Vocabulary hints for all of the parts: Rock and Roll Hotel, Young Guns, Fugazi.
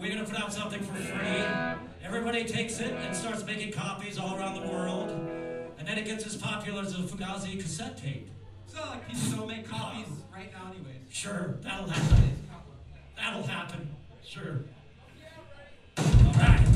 We're gonna put out something for free. Everybody takes it and starts making copies all around the world. And then it gets as popular as a Fugazi cassette tape. So like people don't make copies right now anyways. Sure, that'll happen. That'll happen. Sure. All right.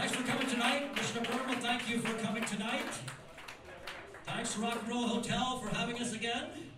Thanks for coming tonight. Mr. Berman, thank you for coming tonight. Thanks to Rock and Roll Hotel for having us again.